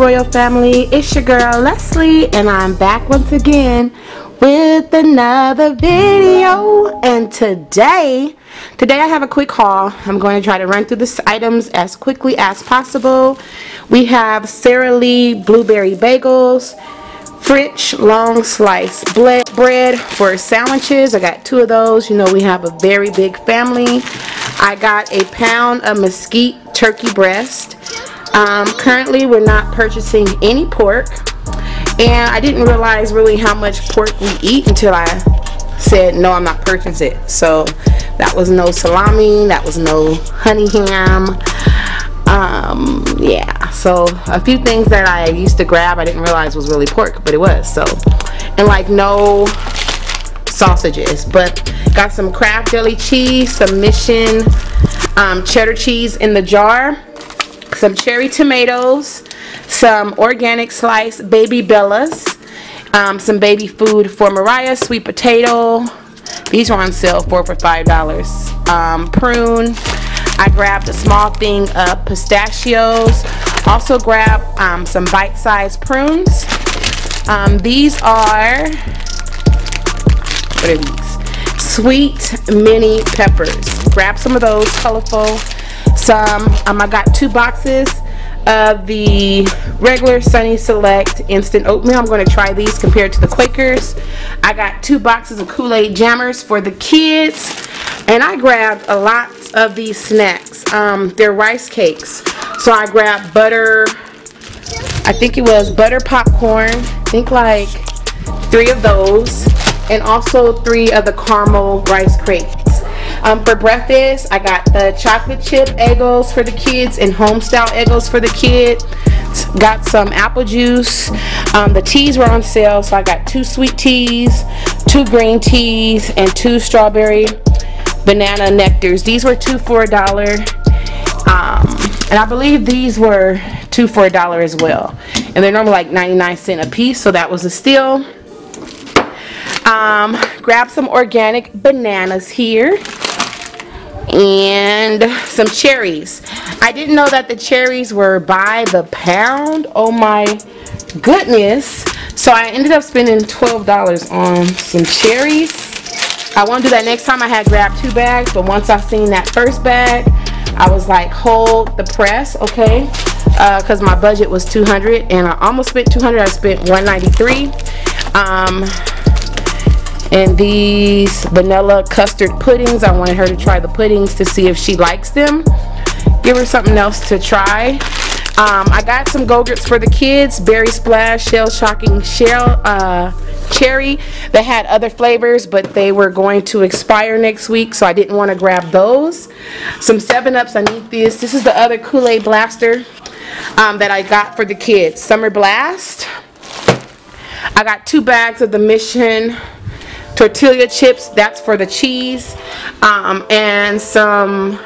Royal Family, it's your girl Leslie, and I'm back once again with another video. And today I have a quick haul. I'm going to try to run through the items as quickly as possible. We have Sarah Lee blueberry bagels, French long slice bread for sandwiches. I got two of those. You know, we have a very big family. I got a pound of mesquite turkey breast. Currently we're not purchasing any pork, and I didn't realize really how much pork we eat until I said no, I'm not purchasing it. So that was no salami, that was no honey ham. Yeah, so a few things that I used to grab I didn't realize was really pork, but it was. So, and like no sausages, but got some Kraft deli cheese, some Mission cheddar cheese in the jar, some cherry tomatoes, some organic sliced baby bellas, some baby food for Mariah, sweet potato. These are on sale $4 for $5. Prune. I grabbed a small thing of pistachios. Also grabbed some bite-sized prunes. These are, what are these? Sweet mini peppers. Grab some of those, colorful. Some, I got 2 boxes of the regular Sunny Select instant oatmeal. I'm going to try these compared to the Quakers. I got 2 boxes of Kool-Aid jammers for the kids. And I grabbed a lot of these snacks. They're rice cakes. So I grabbed butter, I think it was butter popcorn. I think like 3 of those. And also 3 of the caramel rice cakes. For breakfast, I got the chocolate chip Eggos for the kids and homestyle Eggos for the kids. Got some apple juice. The teas were on sale, so I got 2 sweet teas, 2 green teas, and 2 strawberry banana nectars. These were 2 for $1, and I believe these were 2 for $1 as well, and they're normally like 99¢ a piece, so that was a steal. Grab some organic bananas here and some cherries. I didn't know that the cherries were by the pound. Oh my goodness. So I ended up spending $12 on some cherries. I won't do that next time. I had grabbed 2 bags, but once I seen that first bag, I was like, hold the press, okay? Because my budget was $200, and I almost spent $200. I spent $193. And these vanilla custard puddings, I wanted her to try the puddings to see if she likes them. Give her something else to try. I got some Go-Gurts for the kids, berry splash, shell shocking shell cherry. They had other flavors, but they were going to expire next week, so I didn't want to grab those. Some 7-Ups, I need this. This is the other Kool-Aid Blaster that I got for the kids. Summer Blast. I got 2 bags of the Mission tortilla chips. That's for the cheese. And some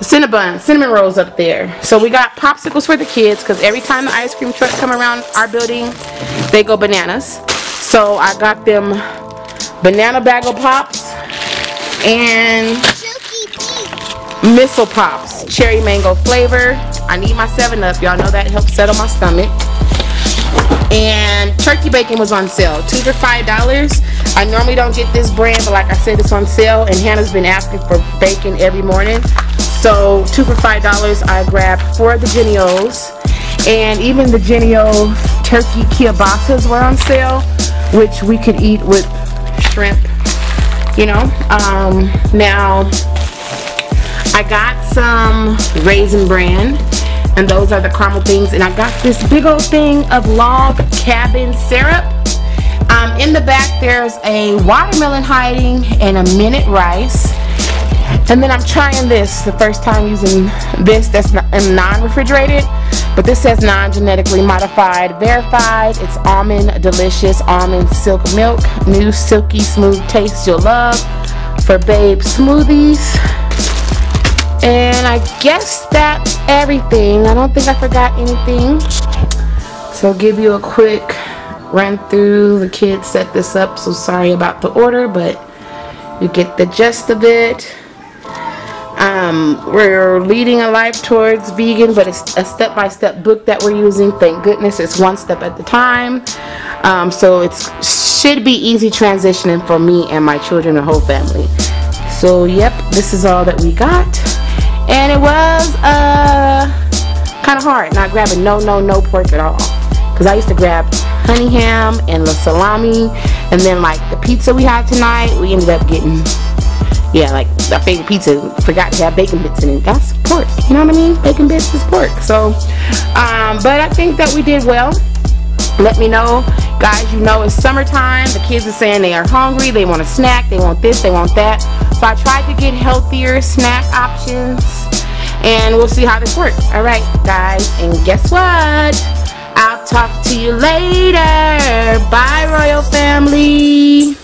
cinnamon rolls up there. So we got popsicles for the kids, because every time the ice cream truck come around our building, they go bananas. So I got them banana bagel pops and missile pops, cherry mango flavor. I need my 7-Up. Y'all know that helps settle my stomach. And turkey bacon was on sale, $2 for $5. I normally don't get this brand, but like I said, it's on sale, and Hannah's been asking for bacon every morning. So $2 for $5, I grabbed 4 of the Genios, and even the Genio turkey kielbasas were on sale, which we could eat with shrimp, you know. Now I got some Raisin Bran, and those are the caramel things, and I got this big old thing of Log Cabin syrup. In the back there's a watermelon hiding and a minute rice. And then I'm trying this, the first time using this, that's non-refrigerated, but this says non-genetically modified, verified. It's almond, delicious almond silk milk, new silky smooth taste you'll love for babe smoothies. And I guess that's everything. I don't think I forgot anything. So I'll give you a quick run through. The kids set this up, so sorry about the order, but you get the gist of it. We're leading a life towards vegan, but it's a step-by-step book that we're using. Thank goodness it's one step at a time. So it should be easy transitioning for me and my children and whole family. So yep, this is all that we got. And it was kind of hard not grabbing no pork at all, because I used to grab honey ham and the salami, and then like the pizza we had tonight, we ended up getting, yeah, like our favorite pizza, forgot to have bacon bits in it. That's pork, you know what I mean? Bacon bits is pork. So but I think that we did well. Let me know, guys. You know, it's summertime, the kids are saying they are hungry, they want a snack, they want this, they want that. So I tried to get healthier snack options, and we'll see how this works. All right, guys, and guess what? I'll talk to you later. Bye, royal family.